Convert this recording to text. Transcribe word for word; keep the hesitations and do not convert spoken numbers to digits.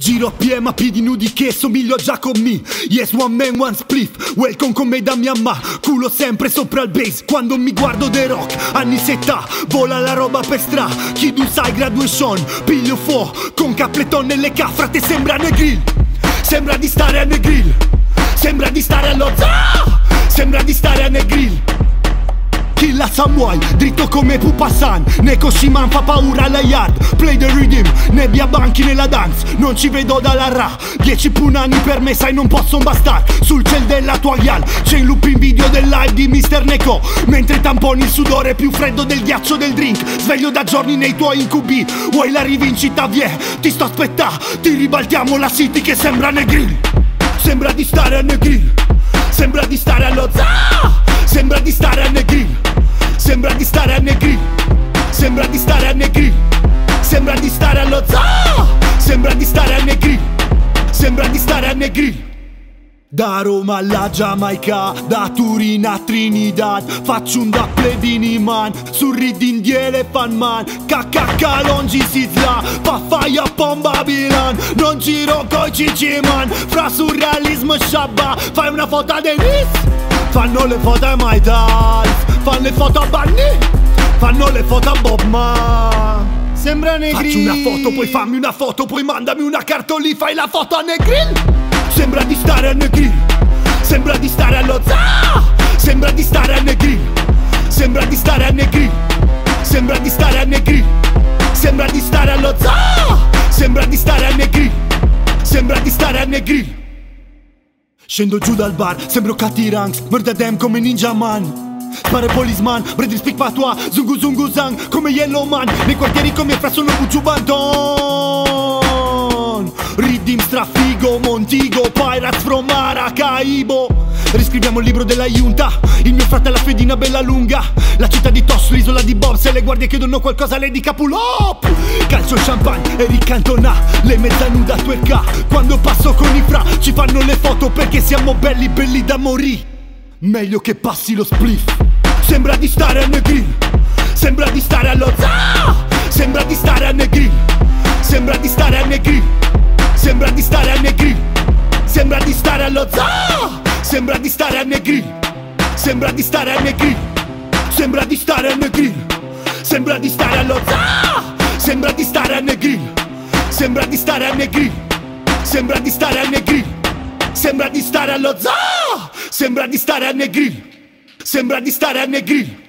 Giro a pie ma piedi nudi che somiglio a Giacommi. Yes, one man, one spliff, welcome con me da mia ma. Culo sempre sopra il bass quando mi guardo The Rock. Anni setta, vola la roba per stra. Kiddus I graduation, piglio fuo con Capleton nelle caffrate. Sembra Negril, sembra di stare a Negril. Sembra di stare allo zoo, sembra di stare a Negril. Killa Samway, dritto come Pupa San. Neekoshy man fa paura alla yard. Play the rhythm, nebbia banchi nella dance. Non ci vedo dalla ra. Dieci punani per me, sai non possono bastar. Sul cell della tua ghial c'è in loop in video del live di mister Neko. Mentre tamponi il sudore più freddo del ghiaccio del drink. Sveglio da giorni nei tuoi incubi. Vuoi la rivincita, vie? Ti sto aspettà. Ti ribaltiamo la city che sembra Negril. Sembra di stare a Negril. Sembra di stare allo zoo. Sembra di stare a Negril. Sembra di stare a Negril. Sembra di stare a Negril. Sembra di stare allo zoo. Sembra di stare a Negril. Sembra di stare a Negril. Da Roma alla Giamaica, da Turino a Trinidad, faccio un dapple Beenie Man, surridin di Elephant Man. K K K longi Sizzla, papaya pom Babylon. Non giro coi cici man, fra surrealismo Shabba. Fai una foto a Dennis, fanno le foto ai Maytals, fanno le foto a Bunny, fanno le foto a Bob Man. Sembra Negril. Faccio una foto, poi fammi una foto, poi mandami una cartolina, fai la foto a Negril. Sembra di stare a Negril. Sembra di stare allo zoo. Sembra di stare a Negril. Sembra di stare a Negril. Sembra di stare a Negril. Sembra di stare allo zoo. Sembra di stare a Negril. Sembra di stare a Negril. Scendo giù dal bar, sembro Cutty Ranks, murder them come Ninja Man. Spare policeman, Bredil speak patua, zungu zungu zang come Yellowman. Nei quartieri come fra sono Bucciu Banton. Riddim strafigo, Montego, Pirates from Maracaibo. Riscriviamo il libro della Junta. Il mio fratello ha la fedina bella lunga. La città di Tosh, l'isola di Bob. Se le guardie chiedono qualcosa le dica pull up. Calcio champagne, Erik Cantona. Le mezzanuda twerka. Quando passo con i fra ci fanno le foto perché siamo belli belli da morì. Meglio che passi lo spliff. Sembra di stare a Negril. Sembra di stare allo zoo. Sembra di stare a Negril. Sembra di stare a Negril. Sembra di stare a Negril. Sembra di stare allo zoo. Sembra di stare a Negril. Sembra di stare a Negril. Sembra di stare a Negril. Sembra di stare allo zoo. Sembra di stare a Negril. Sembra di stare a Negril. Sembra di stare a Negril. Sembra di stare allo zoo. Sembra di stare a Negril. Sembra di stare a Negril.